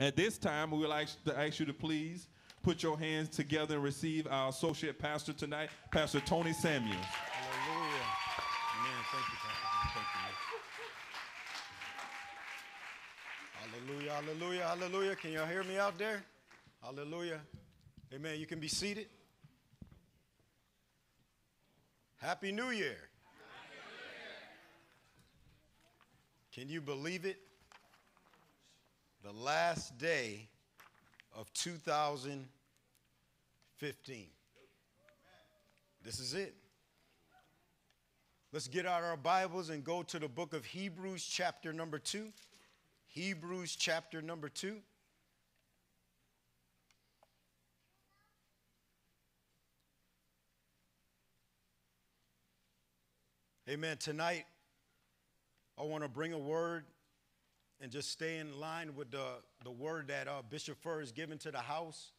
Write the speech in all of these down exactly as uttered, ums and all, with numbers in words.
At this time, we would like to ask you to please put your hands together and receive our associate pastor tonight, Pastor Tony Samuels. Hallelujah. Amen. Thank you, Pastor. Thank you. Hallelujah, hallelujah, hallelujah. Can y'all hear me out there? Hallelujah. Amen. You can be seated. Happy New Year. Happy New Year. Can you believe it? The last day of two thousand fifteen. This is it. Let's get out our Bibles and go to the book of Hebrews chapter number two. Hebrews chapter number two. Amen. Tonight, I want to bring a word and just stay in line with the, the word that uh, Bishop Furr has given to the house.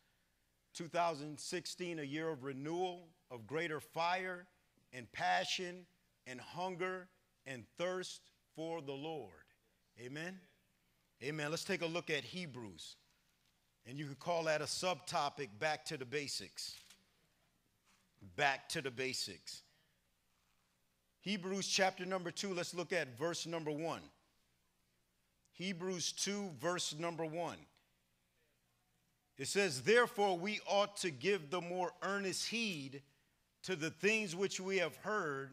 two thousand sixteen, a year of renewal, of greater fire and passion and hunger and thirst for the Lord. Amen? Amen. Let's take a look at Hebrews. And you could call that a subtopic, back to the basics. Back to the basics. Hebrews chapter number two, let's look at verse number one. Hebrews two, verse number one. It says, therefore we ought to give the more earnest heed to the things which we have heard,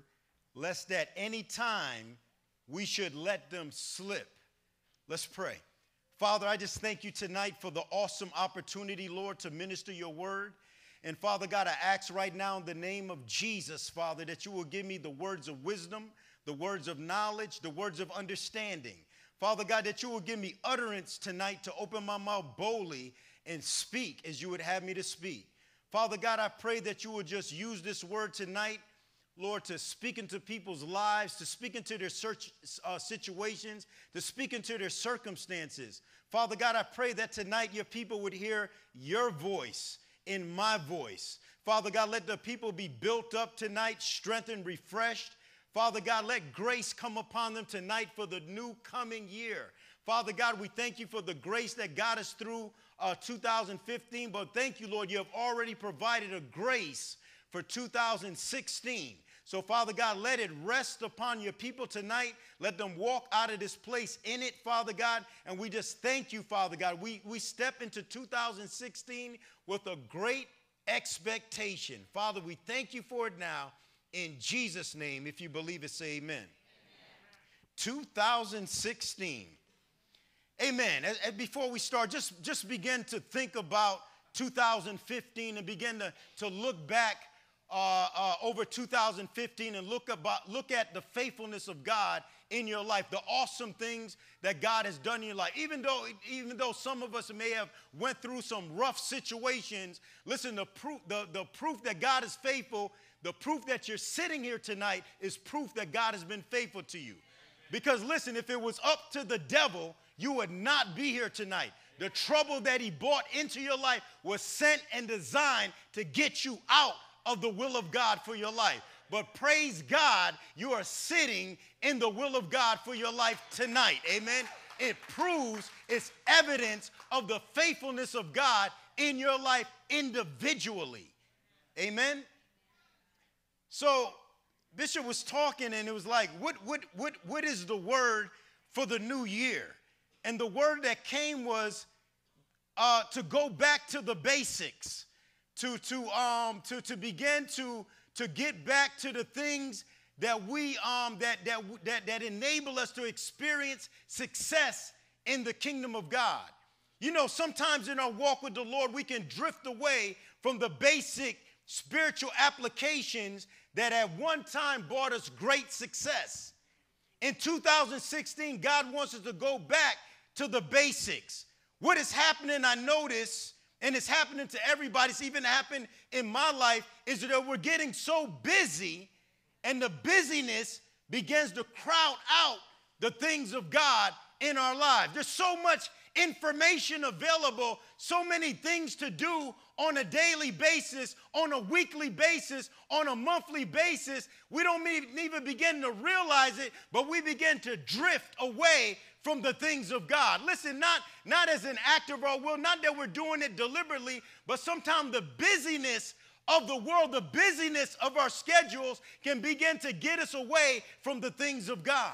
lest at any time we should let them slip. Let's pray. Father, I just thank you tonight for the awesome opportunity, Lord, to minister your word. And Father God, I ask right now in the name of Jesus, Father, that you will give me the words of wisdom, the words of knowledge, the words of understanding. Father God, that you will give me utterance tonight to open my mouth boldly and speak as you would have me to speak. Father God, I pray that you will just use this word tonight, Lord, to speak into people's lives, to speak into their search, uh, situations, to speak into their circumstances. Father God, I pray that tonight your people would hear your voice in my voice. Father God, let the people be built up tonight, strengthened, refreshed. Father God, let grace come upon them tonight for the new coming year. Father God, we thank you for the grace that got us through uh, two thousand fifteen, but thank you, Lord, you have already provided a grace for two thousand sixteen. So, Father God, let it rest upon your people tonight. Let them walk out of this place in it, Father God. And we just thank you, Father God. We, we step into two thousand sixteen with a great expectation. Father, we thank you for it now. In Jesus' name, if you believe it, say amen. Amen. two thousand sixteen. Amen. As, as before we start, just, just begin to think about two thousand fifteen and begin to, to look back Uh, uh, over two thousand fifteen and look about look at the faithfulness of God in your life, the awesome things that God has done in your life. Even though even though some of us may have went through some rough situations, listen, the proof the, the proof that God is faithful, the proof that you're sitting here tonight is proof that God has been faithful to you. Because listen, if it was up to the devil, you would not be here tonight. The trouble that he brought into your life was sent and designed to get you out of the will of God for your life. But praise God, you are sitting in the will of God for your life tonight. Amen. It proves, it's evidence of the faithfulness of God in your life individually. Amen. So Bishop was talking and it was like, what, what, what, what is the word for the new year? And the word that came was uh, to go back to the basics. To, to, um, to, to begin to, to get back to the things that, we, um, that, that, that, that enable us to experience success in the kingdom of God. You know, sometimes in our walk with the Lord, we can drift away from the basic spiritual applications that at one time brought us great success. In two thousand sixteen, God wants us to go back to the basics. What is happening, I notice, and it's happening to everybody, it's even happened in my life, is that we're getting so busy and the busyness begins to crowd out the things of God in our lives. There's so much information available, so many things to do on a daily basis, on a weekly basis, on a monthly basis. We don't even begin to realize it, but we begin to drift away from the things of God. Listen, not, not as an act of our will, not that we're doing it deliberately, but sometimes the busyness of the world, the busyness of our schedules can begin to get us away from the things of God.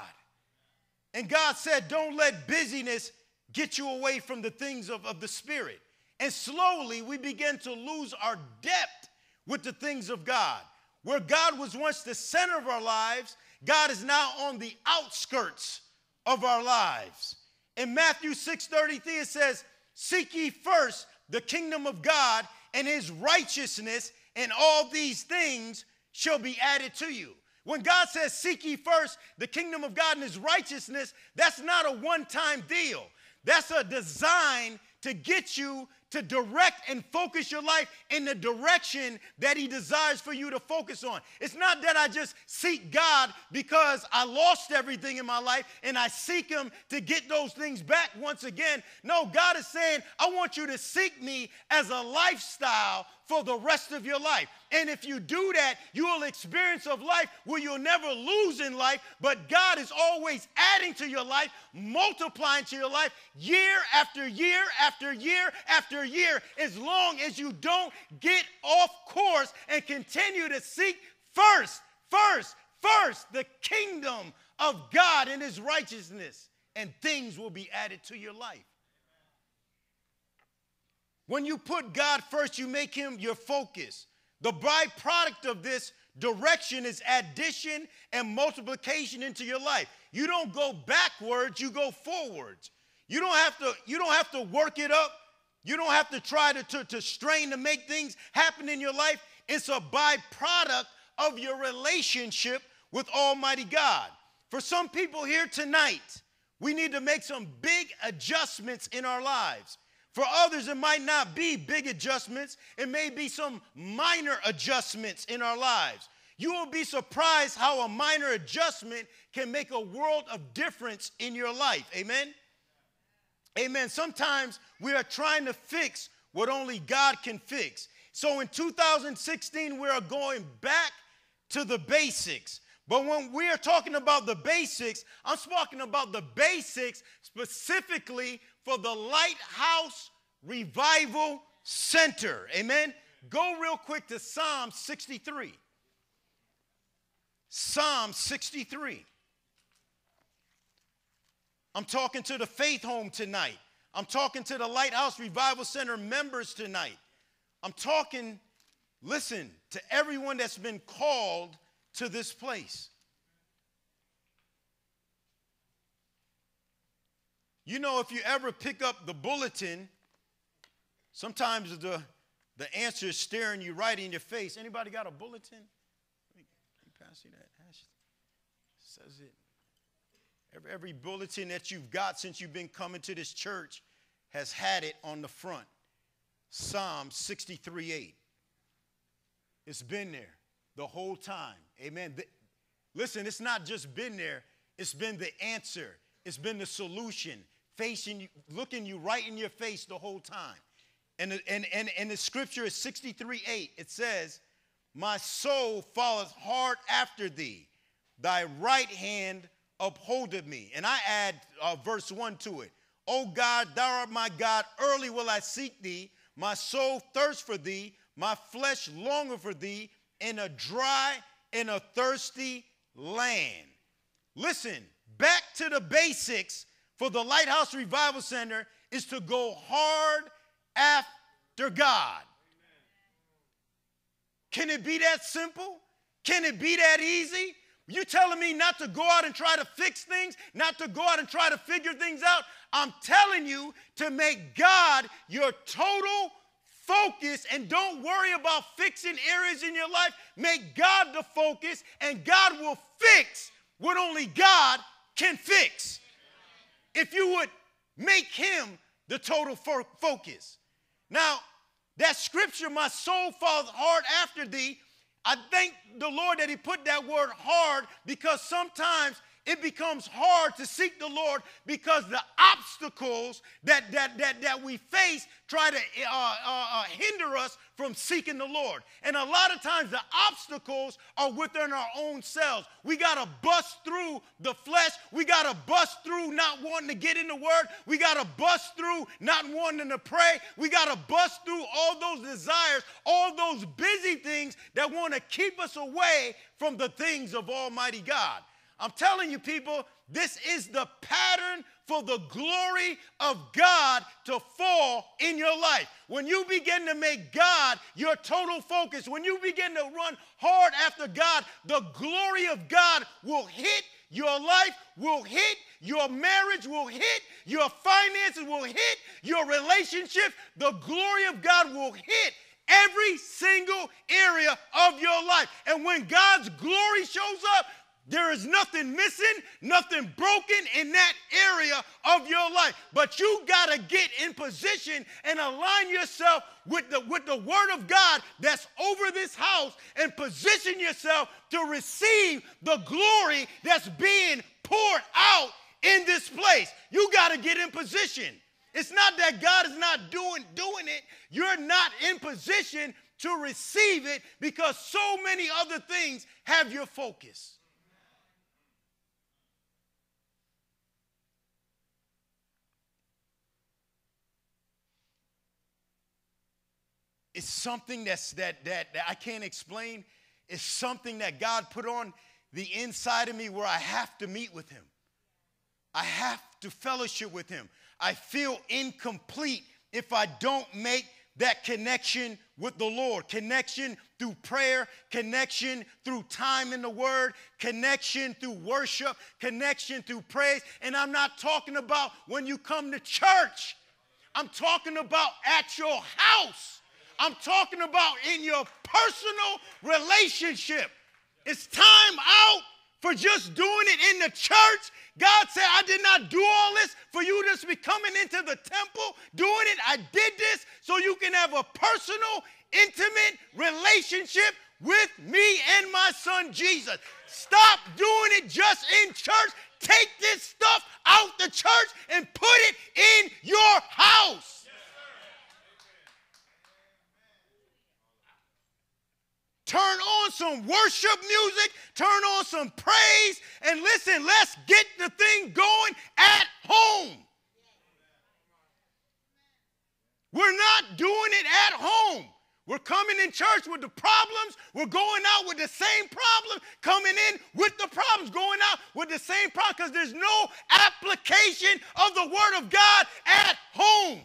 And God said, don't let busyness get you away from the things of, of the Spirit. And slowly we begin to lose our depth with the things of God. Where God was once the center of our lives, God is now on the outskirts of our lives. In Matthew six thirty-three, it says, seek ye first the kingdom of God and his righteousness, and all these things shall be added to you. When God says, seek ye first the kingdom of God and his righteousness, that's not a one-time deal. That's a design to get you to direct and focus your life in the direction that he desires for you to focus on. It's not that I just seek God because I lost everything in my life and I seek him to get those things back once again. No, God is saying, I want you to seek me as a lifestyle for the rest of your life. And if you do that, you will experience of life where you'll never lose in life, but God is always adding to your life, multiplying to your life year after year after year after year, as long as you don't get off course and continue to seek first, first, first the kingdom of God and his righteousness, and things will be added to your life. When you put God first, you make him your focus. The byproduct of this direction is addition and multiplication into your life. You don't go backwards, you go forwards. You don't have to, you don't have to work it up. You don't have to try to, to, to strain to make things happen in your life. It's a byproduct of your relationship with Almighty God. For some people here tonight, we need to make some big adjustments in our lives. For others, it might not be big adjustments. It may be some minor adjustments in our lives. You will be surprised how a minor adjustment can make a world of difference in your life. Amen? Amen. Sometimes we are trying to fix what only God can fix. So in two thousand sixteen, we are going back to the basics. But when we are talking about the basics, I'm talking about the basics specifically for the Lighthouse Revival Center. Amen. Go real quick to Psalm sixty-three. Psalm sixty-three. I'm talking to the Faith Home tonight. I'm talking to the Lighthouse Revival Center members tonight. I'm talking, listen, to everyone that's been called to this place. You know, if you ever pick up the bulletin, sometimes the, the answer is staring you right in your face. Anybody got a bulletin? Let me, let me pass you that. It says it. Every bulletin that you've got since you've been coming to this church has had it on the front. Psalm sixty-three eight. It's been there the whole time. Amen. The, listen, it's not just been there. It's been the answer. It's been the solution, facing you, looking you right in your face the whole time. And, and, and, and the scripture is sixty-three eight. It says, my soul falleth hard after thee. Thy right hand upholded me. And I add uh, verse one to it. O God, thou art my God, early will I seek thee. My soul thirsts for thee, my flesh longeth for thee, in a dry and a thirsty land. Listen, back to the basics for the Lighthouse Revival Center is to go hard after God. Amen. Can it be that simple? Can it be that easy? You telling me not to go out and try to fix things, not to go out and try to figure things out? I'm telling you to make God your total focus and don't worry about fixing areas in your life. Make God the focus, and God will fix what only God can fix. If you would make him the total fo- focus. Now, that scripture, my soul falls hard after thee, I thank the Lord that he put that word hard, because sometimes it becomes hard to seek the Lord because the obstacles that, that, that, that we face try to uh, uh, hinder us from seeking the Lord. And a lot of times the obstacles are within our own selves. We got to bust through the flesh. We got to bust through not wanting to get in the Word. We got to bust through not wanting to pray. We got to bust through all those desires, all those busy things that want to keep us away from the things of Almighty God. I'm telling you, people, this is the pattern for the glory of God to fall in your life. When you begin to make God your total focus, when you begin to run hard after God, the glory of God will hit your life, will hit your marriage, will hit your finances, will hit your relationship. The glory of God will hit every single area of your life. And when God's glory shows up, there is nothing missing, nothing broken in that area of your life. But you got to get in position and align yourself with the, with the word of God that's over this house, and position yourself to receive the glory that's being poured out in this place. You got to get in position. It's not that God is not doing, doing it. You're not in position to receive it because so many other things have your focus. It's something that's, that, that, that I can't explain. It's something that God put on the inside of me where I have to meet with him. I have to fellowship with him. I feel incomplete if I don't make that connection with the Lord. Connection through prayer, connection through time in the Word, connection through worship, connection through praise. And I'm not talking about when you come to church. I'm talking about at your house. I'm talking about in your personal relationship. It's time out for just doing it in the church. God said, I did not do all this for you just be coming into the temple, doing it. I did this so you can have a personal, intimate relationship with me and my son Jesus. Stop doing it just in church. Take this stuff out the church and put it in your house. Turn on some worship music, turn on some praise, and listen, let's get the thing going at home. We're not doing it at home. We're coming in church with the problems. We're going out with the same problem, coming in with the problems, going out with the same problem, because there's no application of the Word of God at home.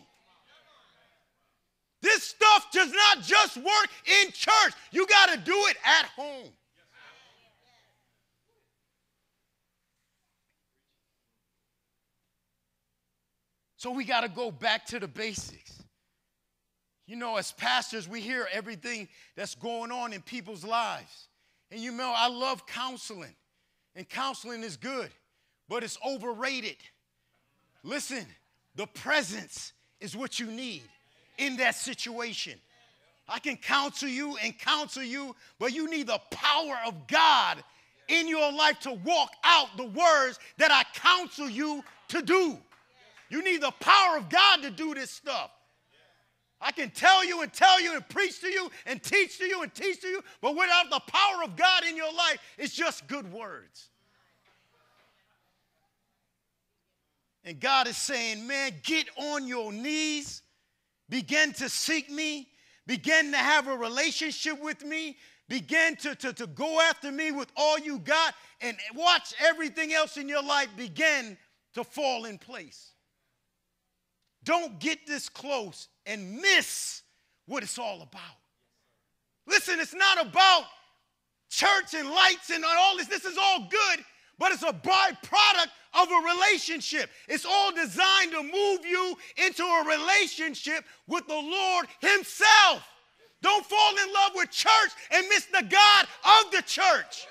This stuff does not just work in church. You got to do it at home. So we got to go back to the basics. You know, as pastors, we hear everything that's going on in people's lives. And you know, I love counseling. And counseling is good, but it's overrated. Listen, the presence is what you need in that situation. I can counsel you and counsel you, but you need the power of God in your life to walk out the words that I counsel you to do. You need the power of God to do this stuff. I can tell you and tell you and preach to you and teach to you and teach to you, but without the power of God in your life, it's just good words. And God is saying, man, get on your knees. Begin to seek me, begin to have a relationship with me, begin to, to, to go after me with all you got, and watch everything else in your life begin to fall in place. Don't get this close and miss what it's all about. Listen, it's not about church and lights and all this. This is all good, but it's a byproduct of a relationship. It's all designed to move you into a relationship with the Lord himself. Don't fall in love with church and miss the God of the church.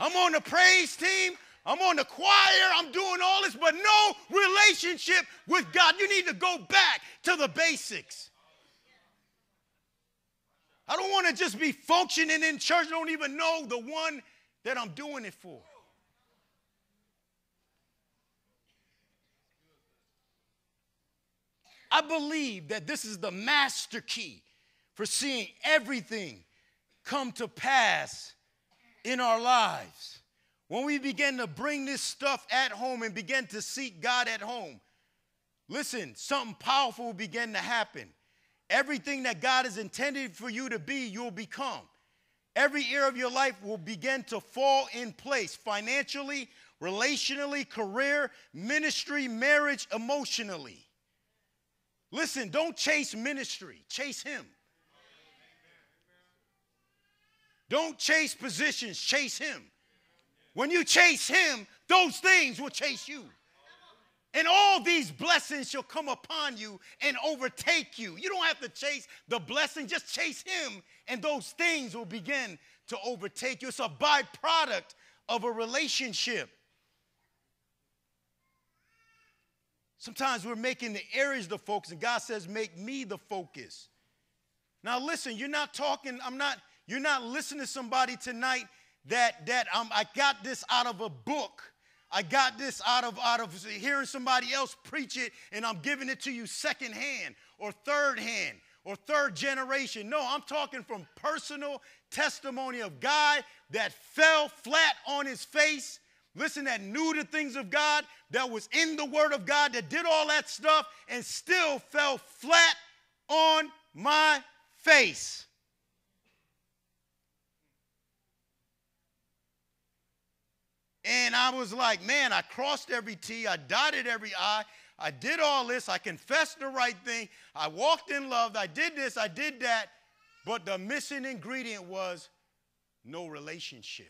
I'm on the praise team. I'm on the choir. I'm doing all this, but no relationship with God. You need to go back to the basics. I don't want to just be functioning in church. I don't even know the one that I'm doing it for. I believe that this is the master key for seeing everything come to pass in our lives. When we begin to bring this stuff at home and begin to seek God at home, listen, something powerful will begin to happen. Everything that God has intended for you to be, you'll become. Every area of your life will begin to fall in place financially, relationally, career, ministry, marriage, emotionally. Listen, don't chase ministry. Chase Him. Don't chase positions. Chase Him. When you chase Him, those things will chase you. And all these blessings shall come upon you and overtake you. You don't have to chase the blessing. Just chase Him, and those things will begin to overtake you. It's a byproduct of a relationship. Sometimes we're making the areas the focus, and God says, make me the focus. Now listen, you're not talking, I'm not, you're not listening to somebody tonight that, that um, I got this out of a book. I got this out of, out of hearing somebody else preach it, and I'm giving it to you secondhand or third hand or third generation. No, I'm talking from personal testimony of God that fell flat on his face, listen, that knew the things of God, that was in the Word of God, that did all that stuff and still fell flat on my face. And I was like, man, I crossed every T, I dotted every I, I did all this, I confessed the right thing, I walked in love, I did this, I did that, but the missing ingredient was no relationship.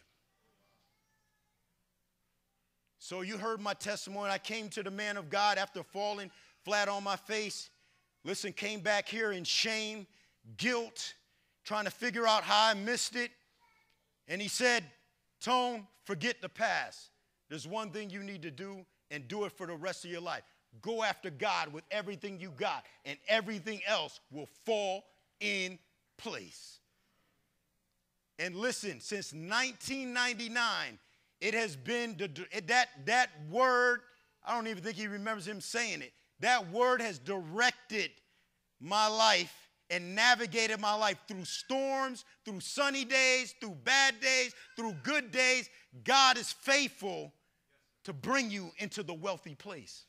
So you heard my testimony. I came to the man of God after falling flat on my face. Listen, came back here in shame, guilt, trying to figure out how I missed it. And he said, Tone, forget the past. There's one thing you need to do, and do it for the rest of your life. Go after God with everything you got, and everything else will fall in place. And listen, since nineteen ninety-nine, it has been, that, that word, I don't even think he remembers him saying it, that word has directed my life and navigated my life through storms, through sunny days, through bad days, through good days. God is faithful to bring you into the wealthy place.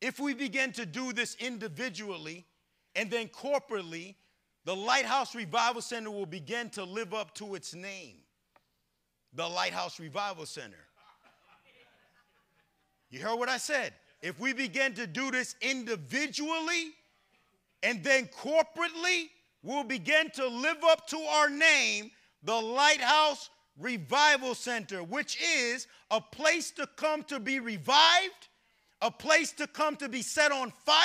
If we begin to do this individually and then corporately, the Lighthouse Revival Center will begin to live up to its name, the Lighthouse Revival Center. You heard what I said? If we begin to do this individually and then corporately, we'll begin to live up to our name, the Lighthouse Revival Center, which is a place to come to be revived, a place to come to be set on fire,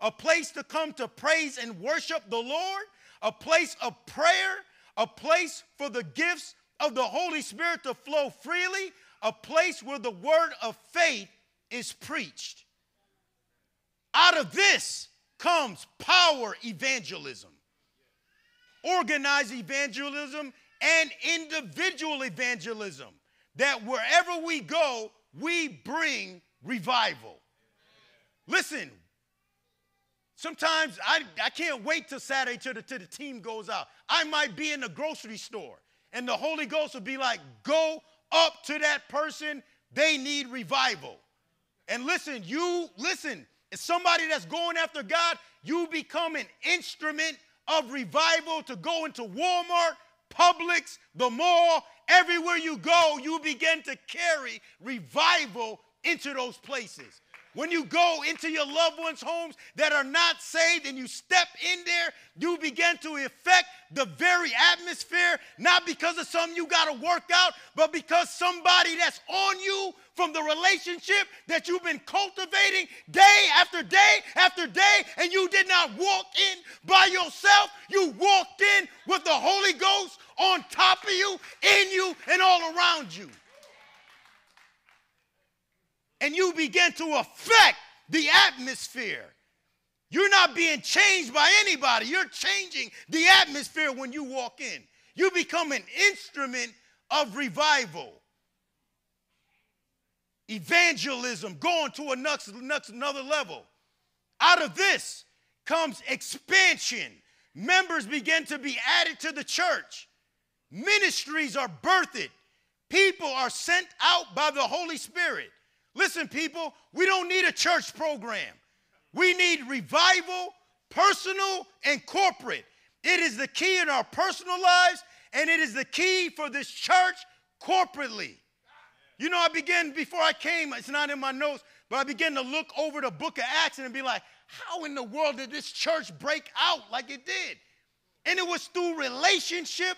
a place to come to praise and worship the Lord, a place of prayer, a place for the gifts of the Holy Spirit to flow freely, a place where the word of faith is preached. Out of this comes power evangelism, organized evangelism, and individual evangelism, that wherever we go, we bring revival. Listen, sometimes I, I can't wait till Saturday till the, till the team goes out. I might be in the grocery store, and the Holy Ghost will be like, go up to that person, they need revival. And listen, you, listen, as somebody that's going after God, you become an instrument of revival to go into Walmart, Publix, the mall, everywhere you go, you begin to carry revival into those places. When you go into your loved ones' homes that are not saved and you step in there, you begin to affect the very atmosphere, not because of something you got to work out, but because somebody that's on you from the relationship that you've been cultivating day after day after day, and you did not walk in by yourself. You walked in with the Holy Ghost on top of you, in you, and all around you. And you begin to affect the atmosphere. You're not being changed by anybody. You're changing the atmosphere when you walk in. You become an instrument of revival. evangelism, going to a next, next, another level. Out of this comes expansion. Members begin to be added to the church. Ministries are birthed. People are sent out by the Holy Spirit. Listen, people, we don't need a church program. We need revival, personal and corporate. It is the key in our personal lives, and it is the key for this church corporately. You know, I began, before I came, it's not in my notes, but I began to look over the book of Acts and be like, how in the world did this church break out like it did? And it was through relationship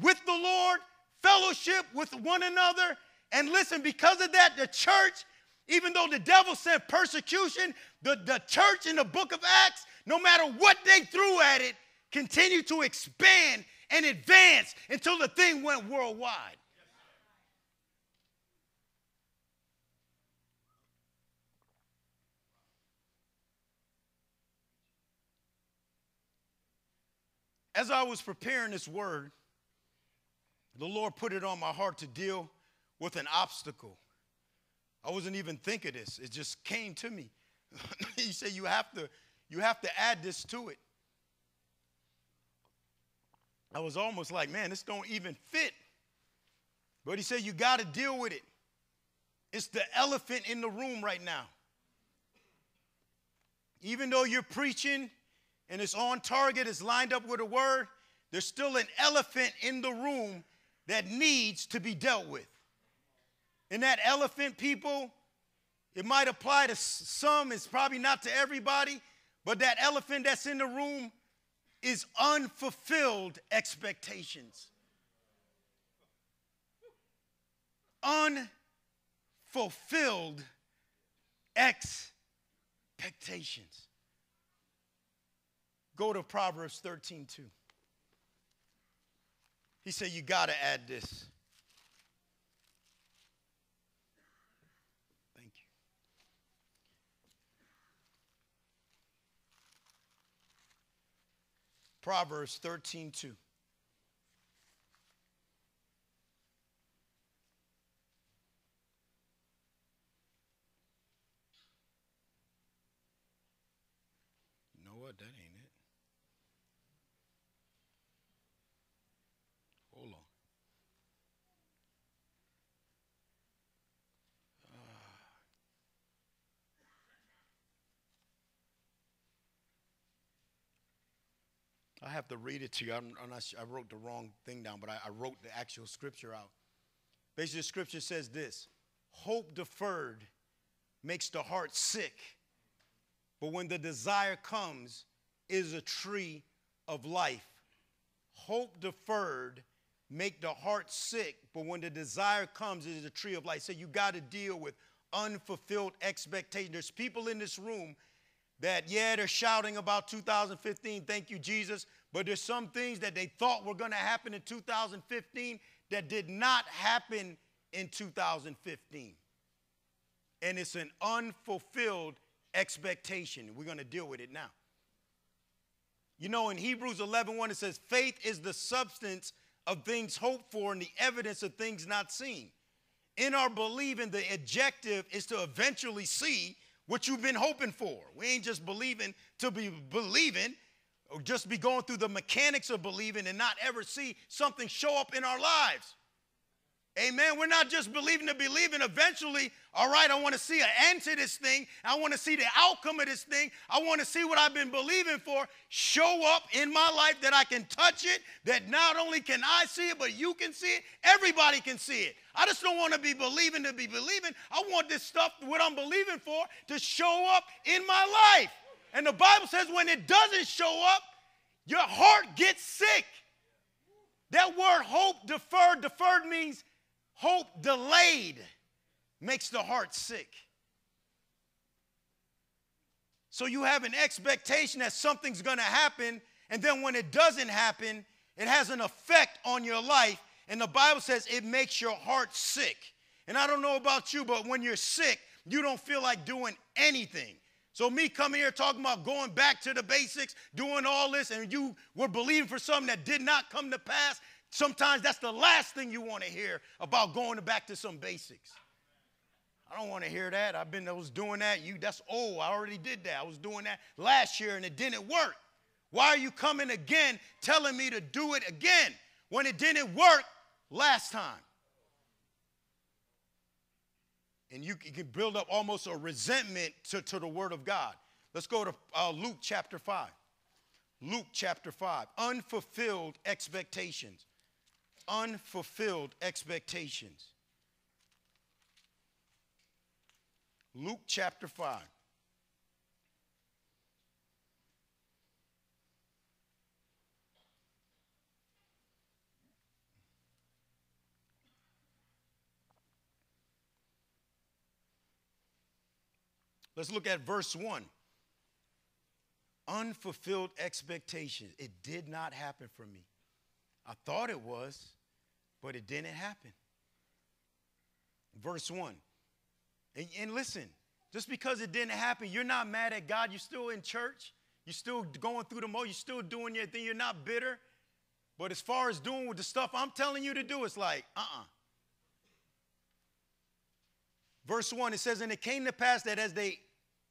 with the Lord, fellowship with one another. And listen, because of that, the church, even though the devil sent persecution, the, the church in the book of Acts, no matter what they threw at it, continued to expand and advance until the thing went worldwide. As I was preparing this word, the Lord put it on my heart to deal with an obstacle. I wasn't even thinking of this. It just came to me. He said, you have to, you have to add this to it. I was almost like, man, this don't even fit. But he said, you got to deal with it. It's the elephant in the room right now. Even though you're preaching and it's on target, it's lined up with a word, there's still an elephant in the room that needs to be dealt with. And that elephant, people, it might apply to some, it's probably not to everybody, but that elephant that's in the room is unfulfilled expectations. Unfulfilled expectations. Go to Proverbs thirteen two. He said, you got to add this. Thank you. Proverbs thirteen two. You know what? That ain't. I have to read it to you. I'm, I'm not, I wrote the wrong thing down, but I, I wrote the actual scripture out. Basically, the scripture says this: hope deferred makes the heart sick, but when the desire comes, it is a tree of life. Hope deferred make the heart sick, but when the desire comes, it is a tree of life. So you got to deal with unfulfilled expectations. There's people in this room that, yeah, they're shouting about two thousand fifteen, thank you, Jesus, but there's some things that they thought were going to happen in two thousand fifteen that did not happen in two thousand fifteen. And it's an unfulfilled expectation. We're going to deal with it now. You know, in Hebrews eleven one, it says, faith is the substance of things hoped for and the evidence of things not seen. In our believing, the objective is to eventually see what you've been hoping for. We ain't just believing to be believing or just be going through the mechanics of believing and not ever see something show up in our lives. Amen. We're not just believing to believe, and eventually, all right, I want to see an end to this thing. I want to see the outcome of this thing. I want to see what I've been believing for show up in my life, that I can touch it, that not only can I see it, but you can see it. Everybody can see it. I just don't want to be believing to be believing. I want this stuff, what I'm believing for, to show up in my life. And the Bible says when it doesn't show up, your heart gets sick. That word hope deferred, deferred means hope delayed makes the heart sick. So you have an expectation that something's going to happen, and then when it doesn't happen, it has an effect on your life, and the Bible says it makes your heart sick. And I don't know about you, but when you're sick, you don't feel like doing anything. So me coming here talking about going back to the basics, doing all this, and you were believing for something that did not come to pass, sometimes that's the last thing you want to hear about, going back to some basics. I don't want to hear that. I've been I was doing that. You, that's old. I already did that. I was doing that last year and it didn't work. Why are you coming again telling me to do it again when it didn't work last time? And you can build up almost a resentment to, to the word of God. Let's go to uh, Luke chapter five. Luke chapter five, unfulfilled expectations. Unfulfilled expectations. Luke chapter five. Let's look at verse one. Unfulfilled expectations. It did not happen for me. I thought it was, but it didn't happen. Verse one. And, and listen, just because it didn't happen, you're not mad at God. You're still in church. You're still going through the motions. You're still doing your thing. You're not bitter. But as far as doing with the stuff I'm telling you to do, it's like, uh-uh. Verse one, it says, and it came to pass that as they,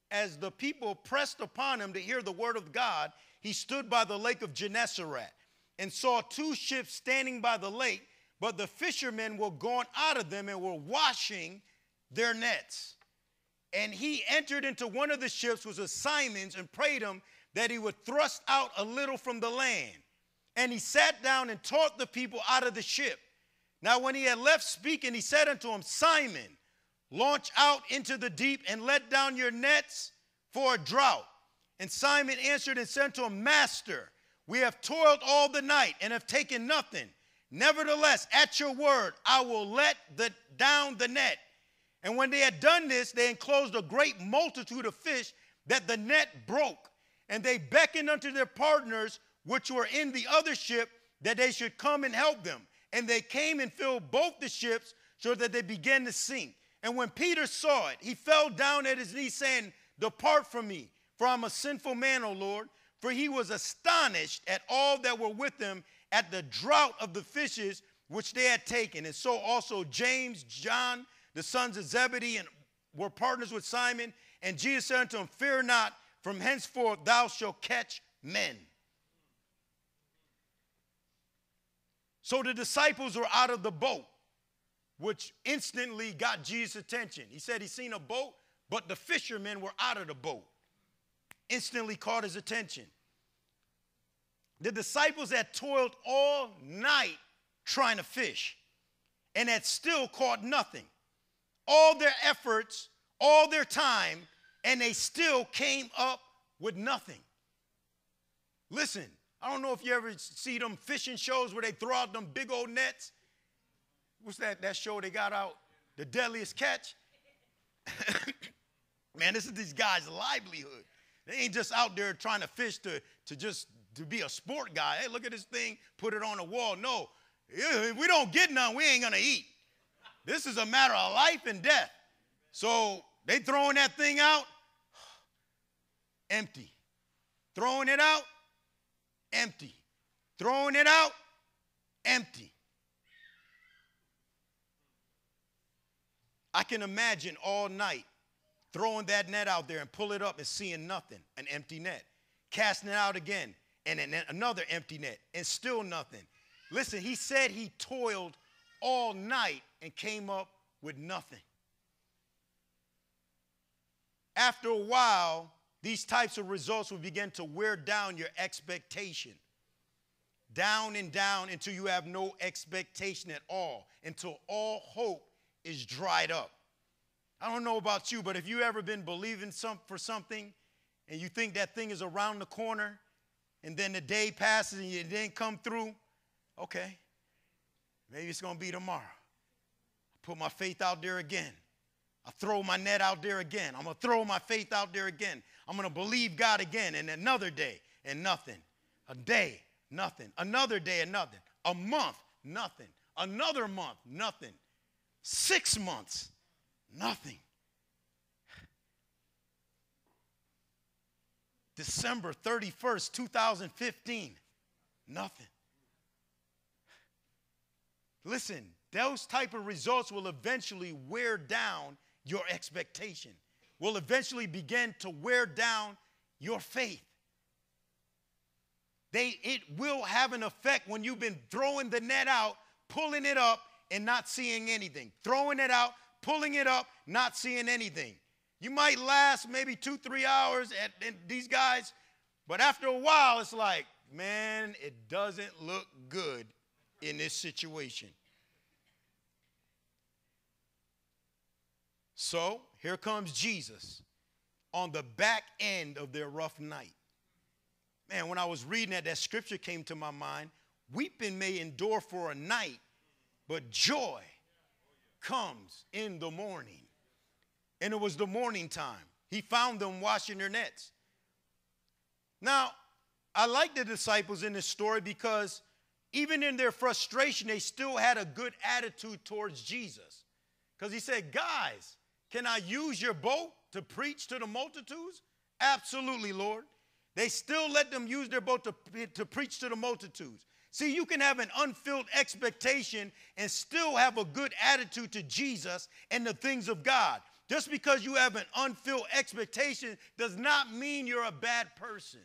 as the people pressed upon him to hear the word of God, he stood by the lake of Gennesaret and saw two ships standing by the lake, but the fishermen were gone out of them and were washing their nets. And he entered into one of the ships, which was Simon's, and prayed him that he would thrust out a little from the land. And he sat down and taught the people out of the ship. Now when he had left speaking, he said unto him, Simon, launch out into the deep and let down your nets for a drought. And Simon answered and said to him, Master, we have toiled all the night and have taken nothing. Nevertheless, at your word, I will let the, down the net. And when they had done this, they enclosed a great multitude of fish that the net broke. And they beckoned unto their partners, which were in the other ship, that they should come and help them. And they came and filled both the ships so that they began to sink. And when Peter saw it, he fell down at his knees, saying, Depart from me, for I'm a sinful man, O Lord. For he was astonished at all that were with him at the draught of the fishes which they had taken. And so also James, John, the sons of Zebedee, and were partners with Simon. And Jesus said unto him, Fear not, from henceforth thou shalt catch men. So the disciples were out of the boat, which instantly got Jesus' attention. He said he seen a boat, but the fishermen were out of the boat. Instantly caught his attention. The disciples had toiled all night trying to fish and had still caught nothing. All their efforts, all their time, and they still came up with nothing. Listen, I don't know if you ever see them fishing shows where they throw out them big old nets. What's that, that show they got out? The Deadliest Catch? Man, this is these guys' livelihood. They ain't just out there trying to fish to, to just to be a sport guy. Hey, look at this thing, put it on the wall. No, if we don't get none, we ain't going to eat. This is a matter of life and death. So they throwing that thing out, empty. Throwing it out, empty. Throwing it out, empty. I can imagine all night throwing that net out there and pull it up and seeing nothing, an empty net. Casting it out again and then another empty net and still nothing. Listen, he said he toiled all night and came up with nothing. After a while, these types of results will begin to wear down your expectation. Down and down until you have no expectation at all, until all hope is dried up. I don't know about you, but if you've ever been believing some, for something and you think that thing is around the corner and then the day passes and it didn't come through, okay, maybe it's going to be tomorrow. I put my faith out there again. I throw my net out there again. I'm going to throw my faith out there again. I'm going to believe God again. And another day and nothing. A day, nothing. Another day and nothing. A month, nothing. Another month, nothing. Six months, nothing. December thirty-first, two thousand fifteen, nothing. Listen, those type of results will eventually wear down your expectation will eventually begin to wear down your faith. They, it will have an effect when you've been throwing the net out, pulling it up, and not seeing anything. Throwing it out, pulling it up, not seeing anything. You might last maybe two, three hours at, at these guys, but after a while, it's like, man, it doesn't look good in this situation. So here comes Jesus on the back end of their rough night. Man, when I was reading that, that scripture came to my mind. Weeping may endure for a night, but joy comes in the morning. And it was the morning time. He found them washing their nets. Now, I like the disciples in this story because even in their frustration, they still had a good attitude towards Jesus. Because he said, guys, can I use your boat to preach to the multitudes? Absolutely, Lord. They still let them use their boat to, to preach to the multitudes. See, you can have an unfilled expectation and still have a good attitude to Jesus and the things of God. Just because you have an unfilled expectation does not mean you're a bad person.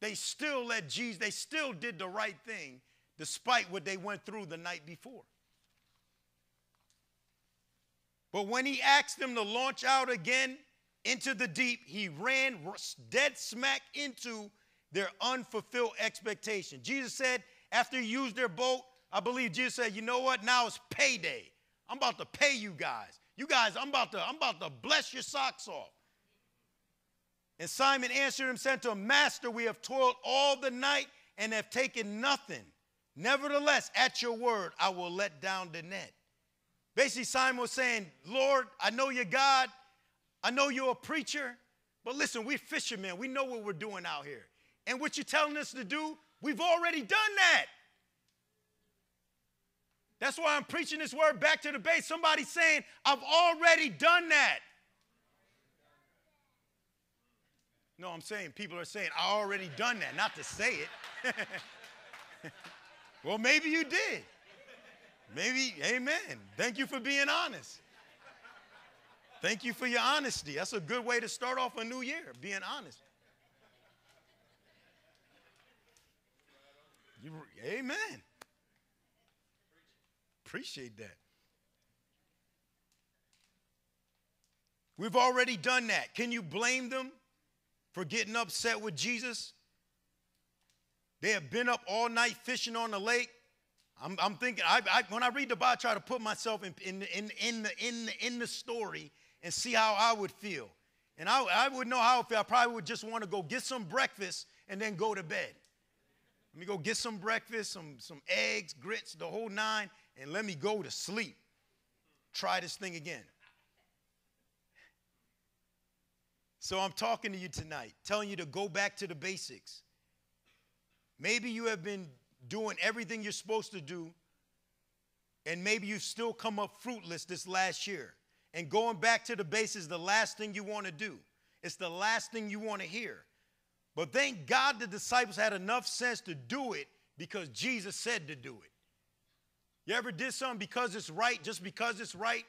They still let Jesus, they still did the right thing despite what they went through the night before. But when he asked them to launch out again into the deep, he ran dead smack into their unfulfilled expectation. Jesus said, after he used their boat, I believe Jesus said, you know what? Now it's payday. I'm about to pay you guys. You guys, I'm about to, I'm about to bless your socks off. And Simon answered him, said to him, Master, we have toiled all the night and have taken nothing. Nevertheless, at your word, I will let down the net. Basically, Simon was saying, Lord, I know you're God. I know you're a preacher. But listen, we're fishermen. We know what we're doing out here. And what you're telling us to do, we've already done that. That's why I'm preaching this word back to the base. Somebody's saying, I've already done that. No, I'm saying people are saying, I already done that. Not to say it. Well, maybe you did. Maybe, amen. Thank you for being honest. Thank you for your honesty. That's a good way to start off a new year, being honest. You, amen. Appreciate that. We've already done that. Can you blame them for getting upset with Jesus? They have been up all night fishing on the lake. I'm, I'm thinking, I, I, when I read the Bible, I try to put myself in, in, in, in, the, in, the, in the story and see how I would feel. And I, I would know how I feel. I probably would just want to go get some breakfast and then go to bed. Let me go get some breakfast, some, some eggs, grits, the whole nine, and let me go to sleep. Try this thing again. So I'm talking to you tonight, telling you to go back to the basics. Maybe you have been doing everything you're supposed to do, and maybe you've still come up fruitless this last year. And going back to the basics, the last thing you want to do. It's the last thing you want to hear. But thank God the disciples had enough sense to do it because Jesus said to do it. You ever did something because it's right, just because it's right?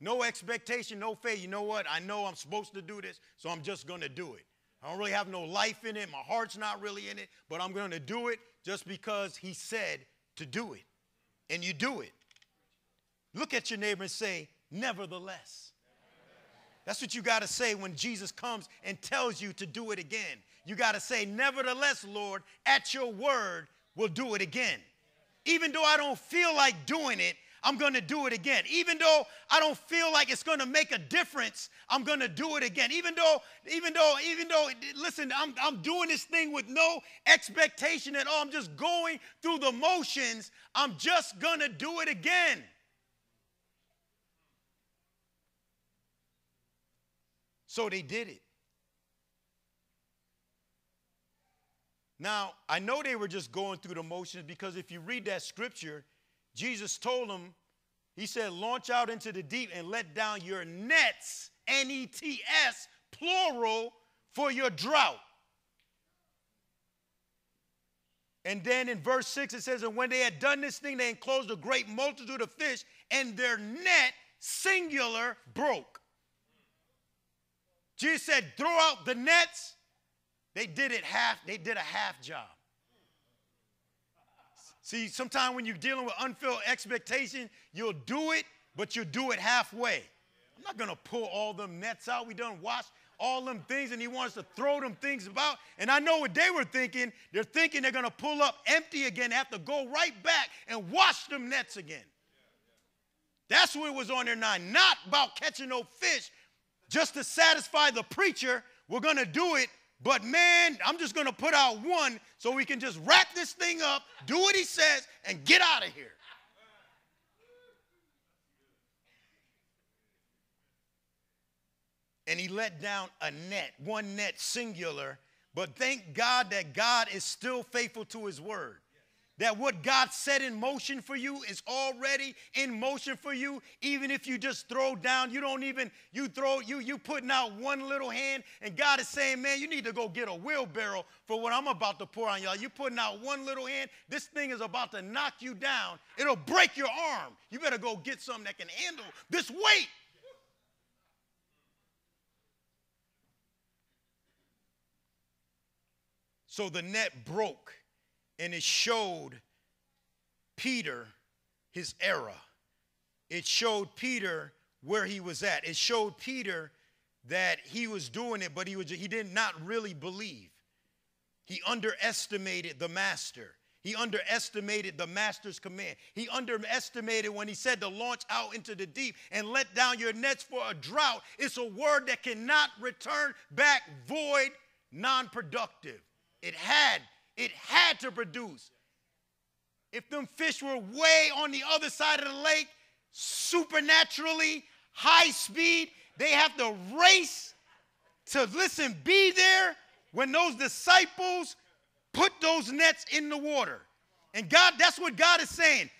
No expectation, no faith. You know what? I know I'm supposed to do this, so I'm just going to do it. I don't really have no life in it. My heart's not really in it, but I'm going to do it just because he said to do it. And you do it. Look at your neighbor and say, nevertheless. That's what you got to say when Jesus comes and tells you to do it again. You got to say, nevertheless, Lord, at your word, we'll do it again. Even though I don't feel like doing it, I'm going to do it again. Even though I don't feel like it's going to make a difference, I'm going to do it again. Even though, even though, even though, listen, I'm, I'm doing this thing with no expectation at all. I'm just going through the motions. I'm just going to do it again. So they did it. Now, I know they were just going through the motions because if you read that scripture, Jesus told them, he said, launch out into the deep and let down your nets, N E T S, plural, for your drought. And then in verse six, it says, and when they had done this thing, they enclosed a great multitude of fish, and their net singular, broke. Jesus said, throw out the nets. They did it half, they did a half job. See, sometimes when you're dealing with unfilled expectation, you'll do it, but you'll do it halfway. I'm not going to pull all them nets out. We done washed all them things, and he wants to throw them things about. And I know what they were thinking. They're thinking they're going to pull up empty again, have to go right back and wash them nets again. That's what was on their mind. Not about catching no fish just to satisfy the preacher. We're going to do it, but man, I'm just going to put out one so we can just wrap this thing up, do what he says, and get out of here. And he let down a net, one net singular. But thank God that God is still faithful to his word. That what God set in motion for you is already in motion for you. Even if you just throw down, you don't even, you throw, you, you putting out one little hand. And God is saying, man, you need to go get a wheelbarrow for what I'm about to pour on y'all. You're putting out one little hand. This thing is about to knock you down. It'll break your arm. You better go get something that can handle this weight. So the net broke, and it showed Peter his error. It showed Peter where he was at. It showed Peter that he was doing it, but he, was, he did not really believe. He underestimated the master. He underestimated the master's command. He underestimated when he said to launch out into the deep and let down your nets for a drought. It's a word that cannot return back void, non-productive. It had, it had to produce. If them fish were way on the other side of the lake, supernaturally, high speed, they have to race to, listen, be there when those disciples put those nets in the water. And God, that's what God is saying.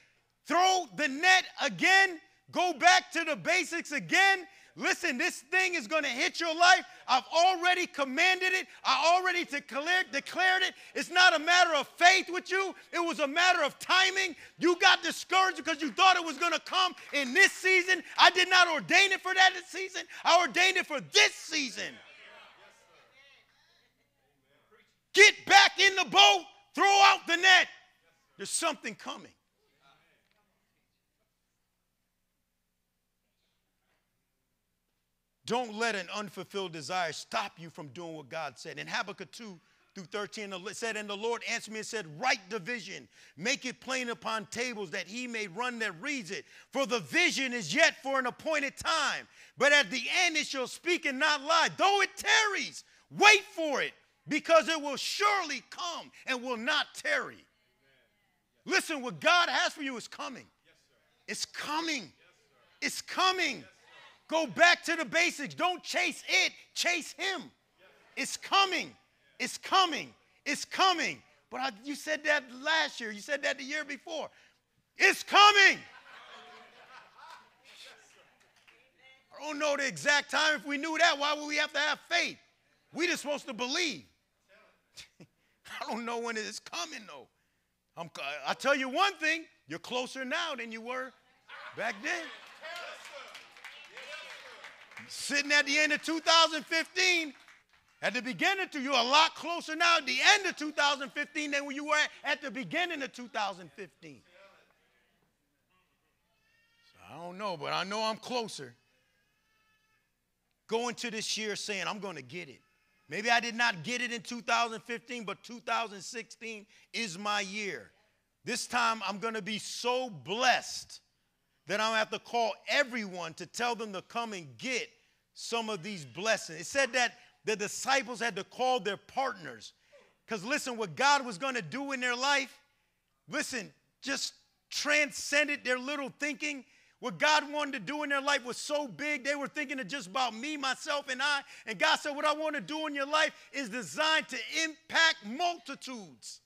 Throw the net again, go back to the basics again. Listen, this thing is going to hit your life. I've already commanded it. I already declared, declared it. It's not a matter of faith with you. It was a matter of timing. You got discouraged because you thought it was going to come in this season. I did not ordain it for that season. I ordained it for this season. Get back in the boat. Throw out the net. There's something coming. Don't let an unfulfilled desire stop you from doing what God said. In Habakkuk two through thirteen, it said, and the Lord answered me and said, write the vision, make it plain upon tables that he may run that reads it. For the vision is yet for an appointed time, but at the end it shall speak and not lie. Though it tarries, wait for it, because it will surely come and will not tarry. Amen. Listen, what God has for you is coming. Yes, sir. It's coming. Yes, sir. It's coming. Yes, sir. Go back to the basics. Don't chase it. Chase him. It's coming. It's coming. It's coming. But I, you said that last year. You said that the year before. It's coming. I don't know the exact time. If we knew that, why would we have to have faith? We're just supposed to believe. I don't know when it is coming, though. I'm, I tell you one thing. You're closer now than you were back then. Sitting at the end of two thousand fifteen, at the beginning of two, you're a lot closer now at the end of two thousand fifteen than when you were at, at the beginning of two thousand fifteen. So I don't know, but I know I'm closer. Going to this year saying, I'm going to get it. Maybe I did not get it in two thousand fifteen, but two thousand sixteen is my year. This time I'm going to be so blessed that I'm going to have to call everyone to tell them to come and get some of these blessings. It said that the disciples had to call their partners. Because listen, what God was going to do in their life, listen, just transcended their little thinking. What God wanted to do in their life was so big, they were thinking of just about me, myself, and I. And God said, what I want to do in your life is designed to impact multitudes.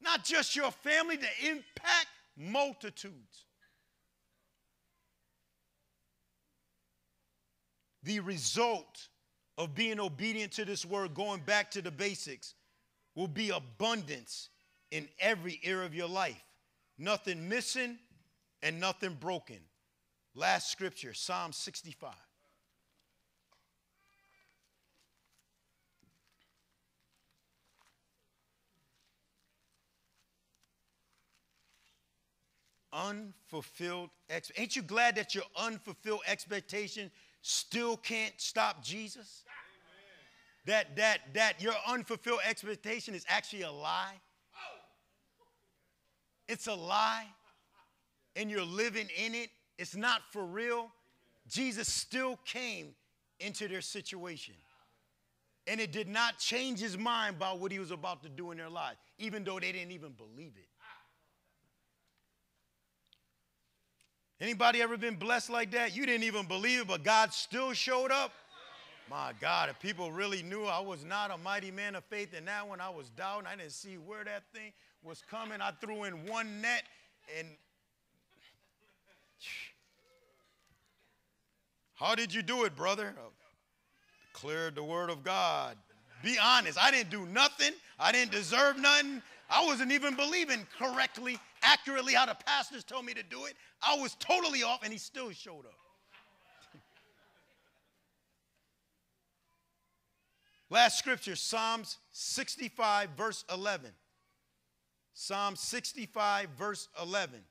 Not just your family, to impact multitudes. The result of being obedient to this word, going back to the basics, will be abundance in every area of your life. Nothing missing and nothing broken. Last scripture, Psalm sixty-five. Unfulfilled expectation. Ain't you glad that your unfulfilled expectation still can't stop Jesus? Amen. That that that your unfulfilled expectation is actually a lie. Oh. It's a lie, and you're living in it. It's not for real. Amen. Jesus still came into their situation, and it did not change his mind about what he was about to do in their lives, even though they didn't even believe it. Anybody ever been blessed like that? You didn't even believe it, but God still showed up. My God, if people really knew I was not a mighty man of faith in that one, I was doubting. I didn't see where that thing was coming. I threw in one net and... How did you do it, brother? I declared the word of God. Be honest. I didn't do nothing. I didn't deserve nothing. I wasn't even believing correctly, accurately, how the pastors told me to do it. I was totally off, and he still showed up. Last scripture, Psalms sixty-five, verse eleven. Psalm sixty-five, verse eleven.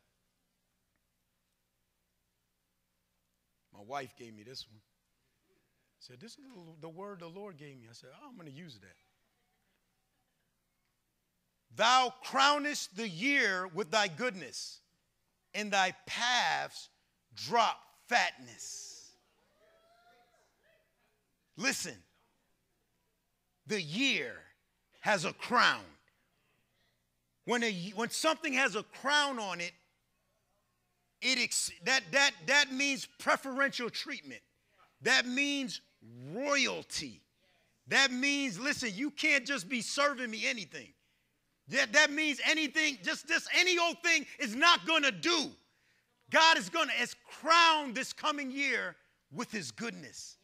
My wife gave me this one. I said, this is the word the Lord gave me. I said, oh, I'm going to use that. Thou crownest the year with thy goodness, and thy paths drop fatness. Listen, the year has a crown. When, a, when something has a crown on it, it ex, that, that, that means preferential treatment. That means royalty. That means, listen, you can't just be serving me anything. Yeah, that means anything, just this, any old thing is not going to do. God is going to is crowned this coming year with his goodness.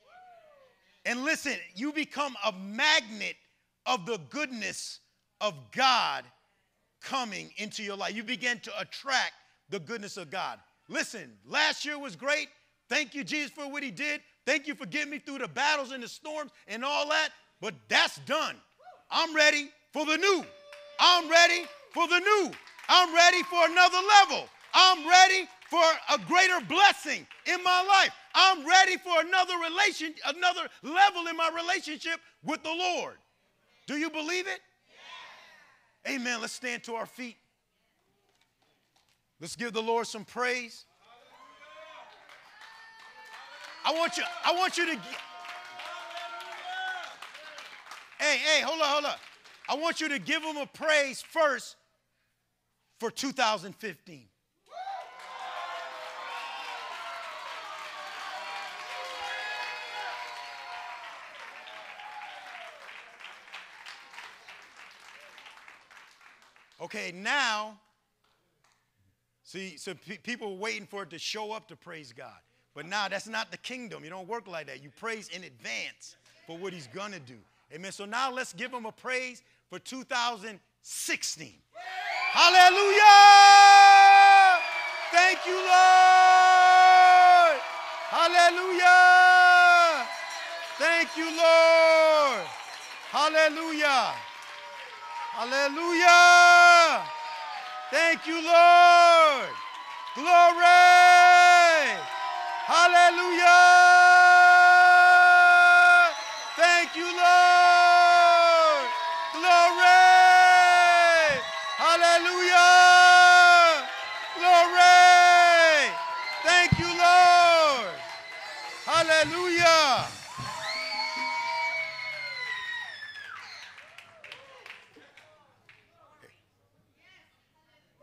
And listen, you become a magnet of the goodness of God coming into your life. You begin to attract the goodness of God. Listen, last year was great. Thank you, Jesus, for what he did. Thank you for getting me through the battles and the storms and all that. But that's done. I'm ready for the new. I'm ready for the new. I'm ready for another level. I'm ready for a greater blessing in my life. I'm ready for another relation, another level in my relationship with the Lord. Do you believe it? Yeah. Amen. Let's stand to our feet. Let's give the Lord some praise. I want you, I want you to... Hey, hey, hold on, hold on. I want you to give him a praise first for two thousand fifteen. Okay, now, see, so pe people are waiting for it to show up to praise God. But now that's not the kingdom. You don't work like that. You praise in advance for what he's going to do. Amen. So now let's give him a praise for two thousand sixteen. Hallelujah! Thank you, Lord! Hallelujah! Thank you, Lord! Hallelujah! Hallelujah! Thank you, Lord! Glory! Hallelujah! Thank you, Lord! Hallelujah! Glory! Thank you, Lord! Hallelujah!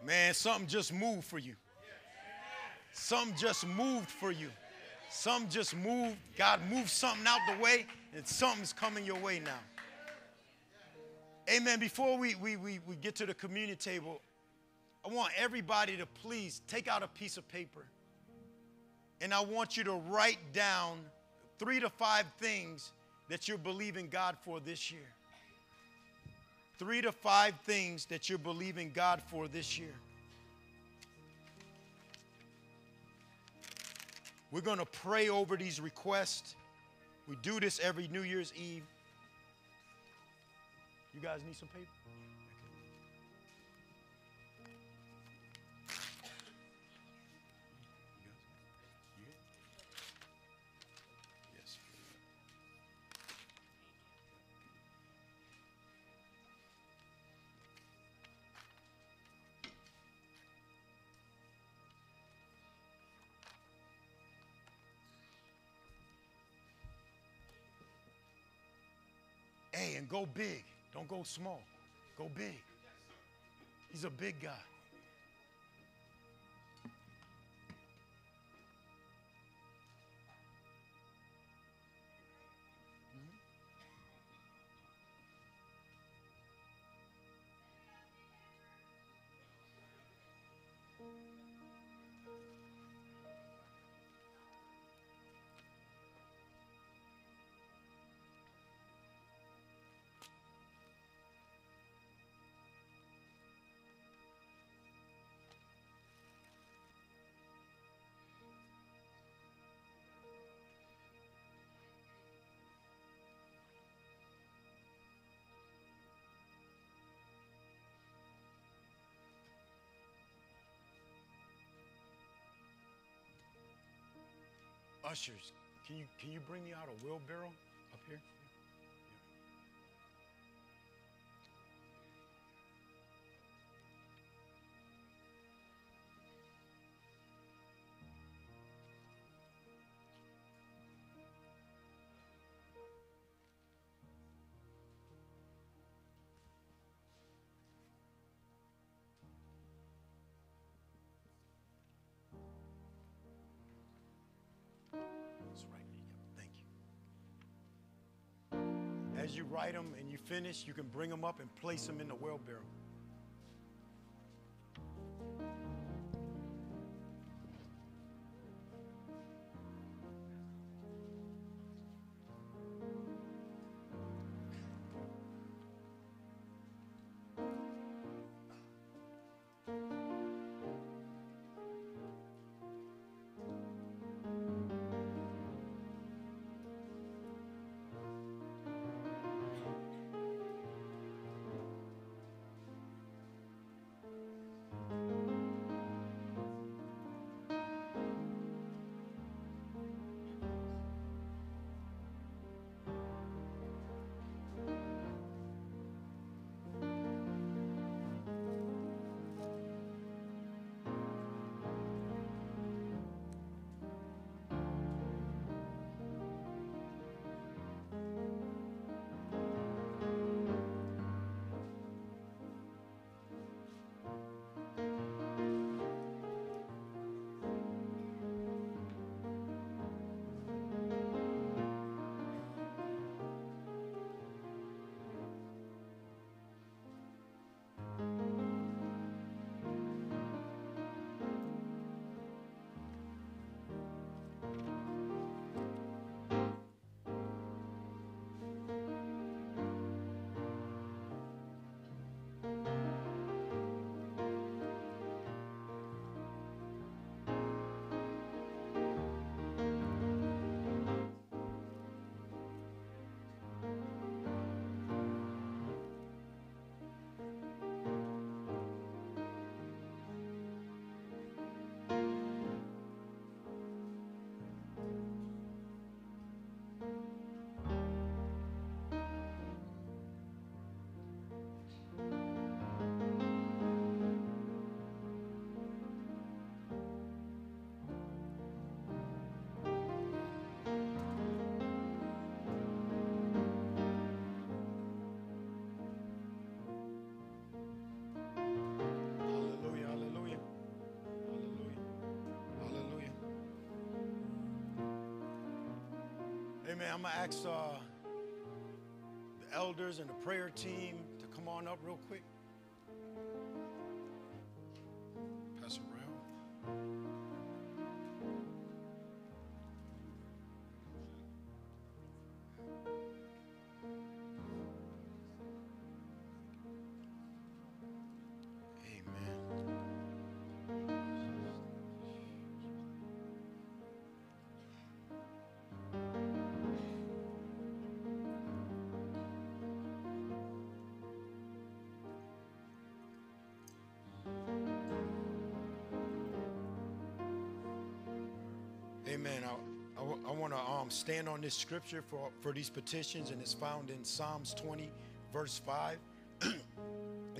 Man, something just moved for you. Something just moved for you. Something just moved. God moved something out the way, and something's coming your way now. Amen. Before we, we, we, we get to the communion table, I want everybody to please take out a piece of paper. And I want you to write down three to five things that you're believing God for this year. Three to five things that you're believing God for this year. We're going to pray over these requests. We do this every New Year's Eve. You guys need some paper? Hey, and go big. Don't go small. Go big. He's a big guy. Ushers, can you, can you bring me out a wheelbarrow up here? As you write them and you finish, you can bring them up and place them in the wheelbarrow. Man, I'm going to ask uh, the elders and the prayer team to come on up real quick. Pass around. Amen. Amen. I, I, I want to um, stand on this scripture for, for these petitions, and it's found in Psalms twenty, verse five. It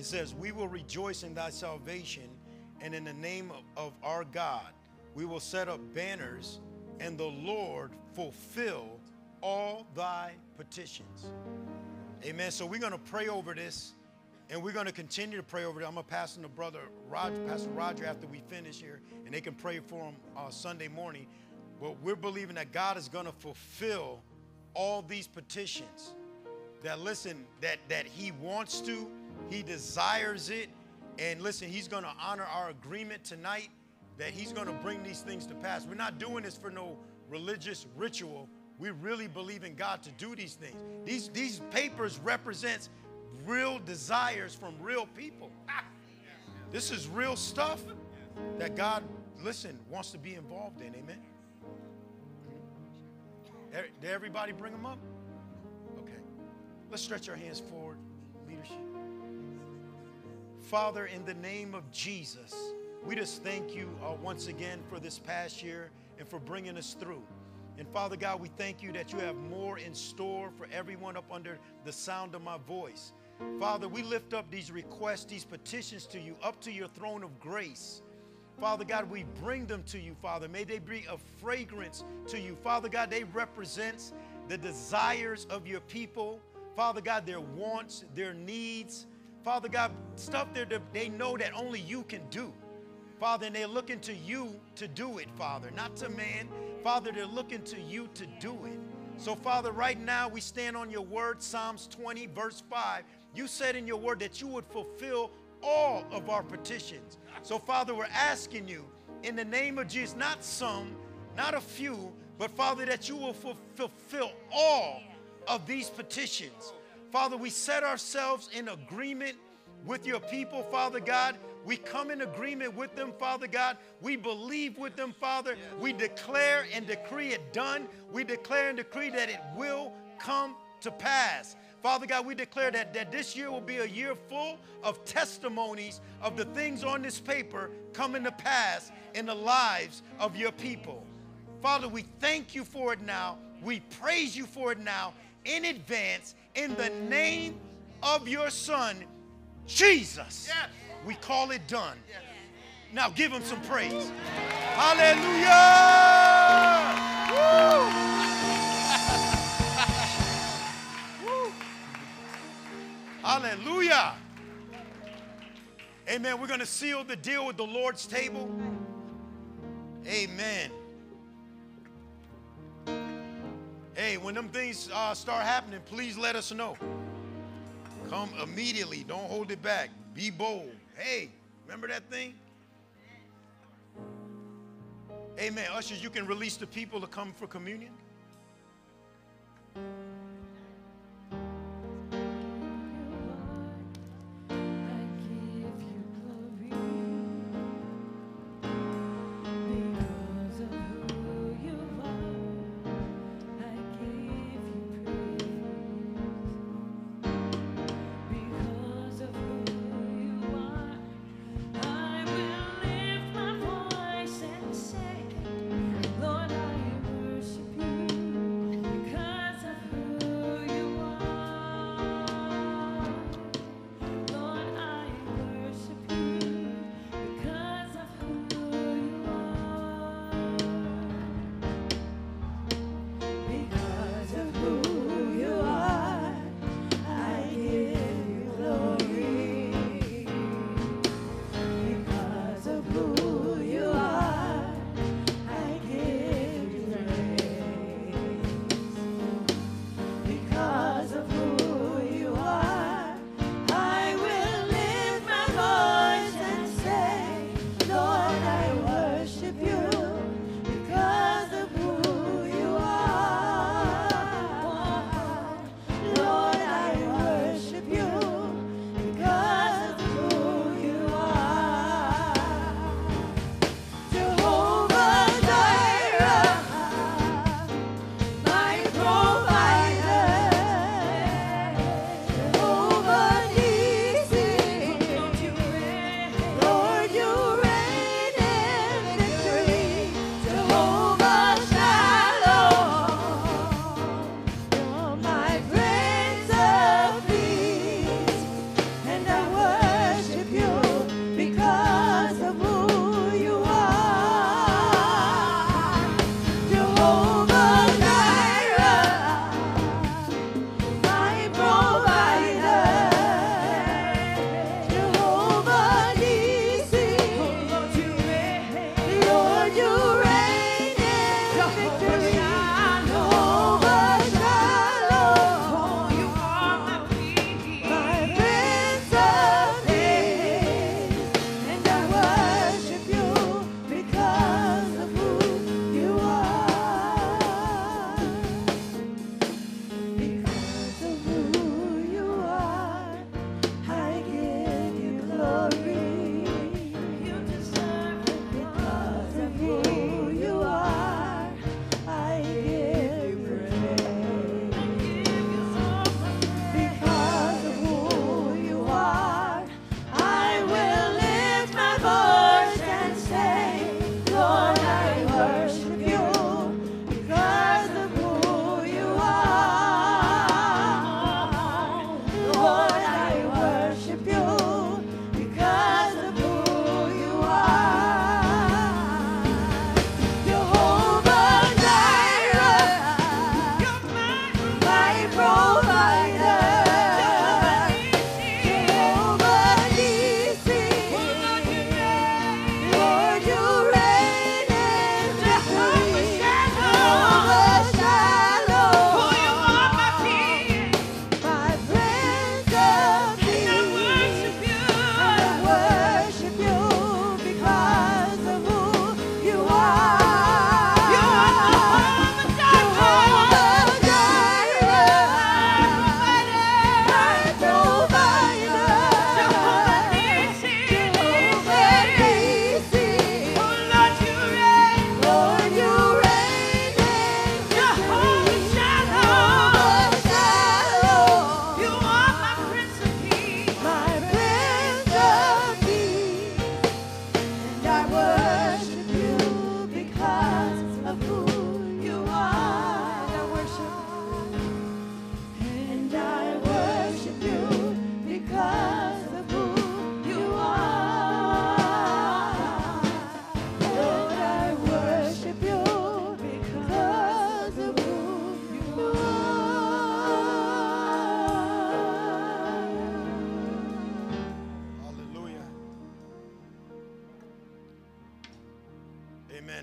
says, "We will rejoice in thy salvation, and in the name of, of our God, we will set up banners, and the Lord fulfill all thy petitions." Amen. So we're going to pray over this, and we're going to continue to pray over it. I'm going to pass on to Brother Roger, Pastor Roger, after we finish here, and they can pray for him uh, Sunday morning. But we're believing that God is going to fulfill all these petitions. That, listen, that, that he wants to, he desires it, and listen, he's going to honor our agreement tonight, that he's going to bring these things to pass. We're not doing this for no religious ritual. We really believe in God to do these things. These, these papers represents real desires from real people. Ah, this is real stuff that God, listen, wants to be involved in. Amen. Did everybody bring them up? Okay. Let's stretch our hands forward, leadership. Father, in the name of Jesus, we just thank you uh, once again for this past year and for bringing us through. And Father God, we thank you that you have more in store for everyone up under the sound of my voice. Father, we lift up these requests, these petitions to you, up to your throne of grace. Father God, we bring them to you, Father. May they be a fragrance to you. Father God, they represent the desires of your people. Father God, their wants, their needs. Father God, stuff that they know that only you can do. Father, and they're looking to you to do it, Father, not to man. Father, they're looking to you to do it. So, Father, right now we stand on your word, Psalms twenty, verse five. You said in your word that you would fulfill all of our petitions. So, Father, we're asking you in the name of Jesus, not some, not a few, but, Father, that you will fulfill all of these petitions. Father, we set ourselves in agreement with your people, Father God. We come in agreement with them, Father God. We believe with them, Father. We declare and decree it done. We declare and decree that it will come to pass. Father God, we declare that, that this year will be a year full of testimonies of the things on this paper coming to pass in the lives of your people. Father, we thank you for it now. We praise you for it now in advance in the name of your Son, Jesus. Yes. We call it done. Yes. Now give him some praise. Yes. Hallelujah. Woo. Woo. Hallelujah. Amen. We're going to seal the deal with the Lord's table. Amen. Hey, when them things uh, start happening, please let us know. Come immediately. Don't hold it back. Be bold. Hey, remember that thing? Amen. Ushers, you can release the people to come for communion. Thank you.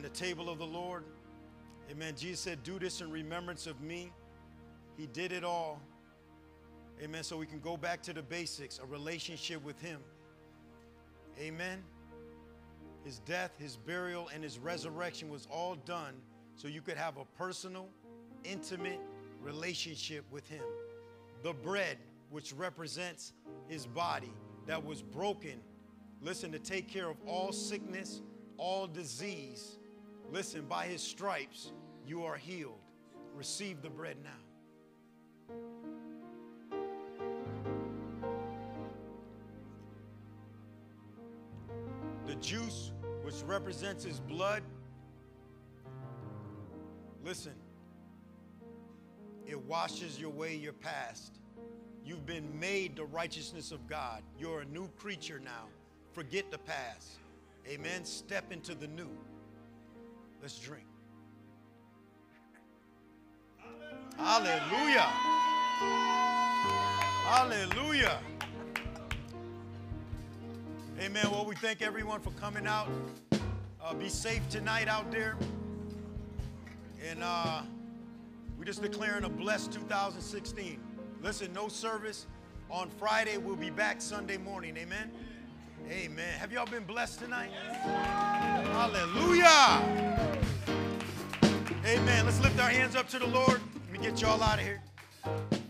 the table of the Lord. Amen. Jesus said, do this in remembrance of me. He did it all. Amen. So we can go back to the basics, a relationship with him. Amen. His death, his burial, and his resurrection was all done so you could have a personal, intimate relationship with him. The bread, which represents his body that was broken, listen, to take care of all sickness, all disease. Listen, by his stripes, you are healed. Receive the bread now. The juice, which represents his blood, listen, it washes away your past. You've been made the righteousness of God. You're a new creature now. Forget the past. Amen. Step into the new. Let's drink. Hallelujah. Hallelujah. Amen. Well, we thank everyone for coming out. Uh, be safe tonight out there. And uh, we're just declaring a blessed two thousand sixteen. Listen, no service on Friday. We'll be back Sunday morning. Amen. Amen. Have y'all been blessed tonight? Yes. Hallelujah. Amen. Let's lift our hands up to the Lord. Let me get y'all out of here.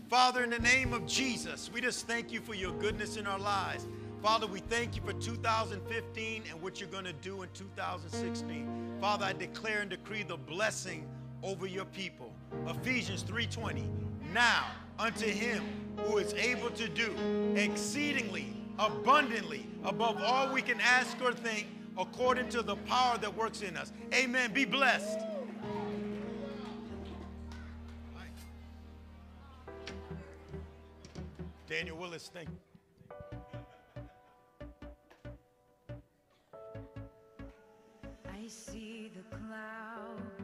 Father, in the name of Jesus, we just thank you for your goodness in our lives. Father, we thank you for two thousand fifteen and what you're going to do in two thousand sixteen. Father, I declare and decree the blessing over your people. Ephesians three twenty, now unto him who is able to do exceedingly, abundantly, above all we can ask or think, according to the power that works in us. Amen. Be blessed. Daniel Willis, thank you. I see the clouds.